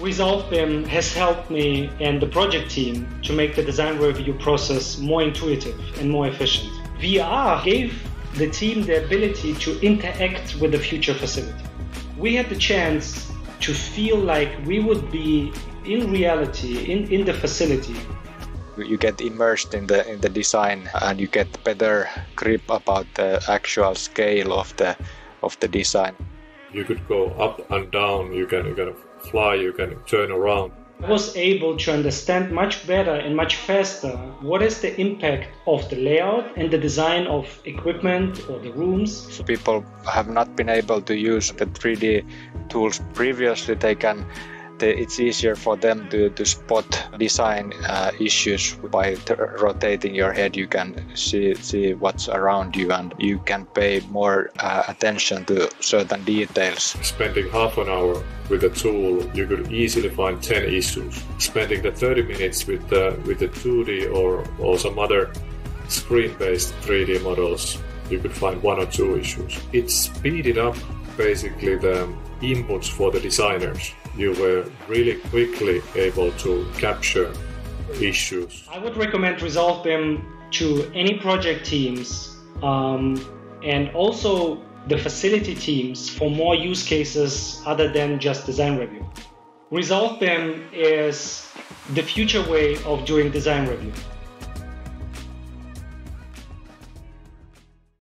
Resolve BIM has helped me and the project team to make the design review process more intuitive and more efficient. VR gave the team the ability to interact with the future facility. We had the chance to feel like we would be in reality, in the facility. You get immersed in the design, and you get better grip about the actual scale of the design. You could go up and down, you can fly, you can turn around. I was able to understand much better and much faster what is the impact of the layout and the design of equipment or the rooms. People have not been able to use the 3D tools previously. It's easier for them to spot design issues by rotating your head. You can see what's around you, and you can pay more attention to certain details. Spending half an hour with the tool, you could easily find 10 issues. Spending the 30 minutes with the 2D or some other screen-based 3D models, you could find 1 or 2 issues. It speeded up basically the inputs for the designers. You were really quickly able to capture issues. I would recommend Resolve BIM to any project teams and also the facility teams for more use cases other than just design review. Resolve BIM is the future way of doing design review.